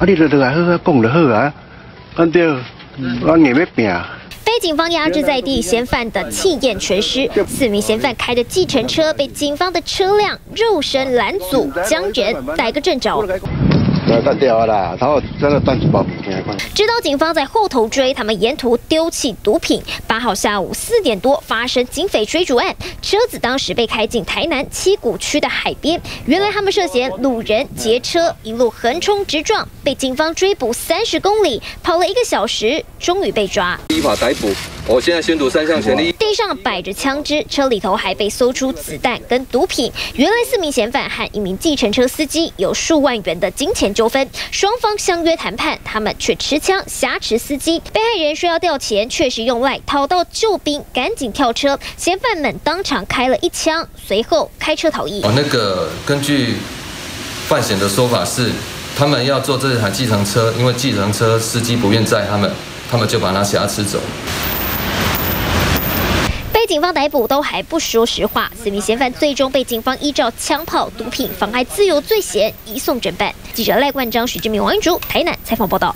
啊，你落来好啊，讲就好啊，安对，我硬要拼。 被警方压制在地，嫌犯的气焰全失。4名嫌犯开着计程车，被警方的车辆肉身拦阻，将人逮个正着。 直到警方在后头追，他们沿途丢弃毒品。8号下午4点多发生警匪追逐案，车子当时被开进台南七股区的海边。原来他们涉嫌掳人劫车，一路横冲直撞，被警方追捕30公里，跑了1个小时，终于被抓。依法逮捕。 我现在宣读3项权利。地上摆着枪支，车里头还被搜出子弹跟毒品。原来4名嫌犯和1名计程车司机有数万元的金钱纠纷，双方相约谈判，他们却持枪挟持司机。被害人说要调钱，确实用赖讨到救兵，赶紧跳车。嫌犯们当场开了1枪，随后开车逃逸。根据犯嫌的说法是，他们要坐这台计程车，因为计程车司机不愿载他们，他们就把他挟持走。 警方逮捕都还不说实话，4名嫌犯最终被警方依照枪炮、毒品、妨碍自由罪嫌移送侦办。记者赖冠章、许志明、王玉竹，台南采访报道。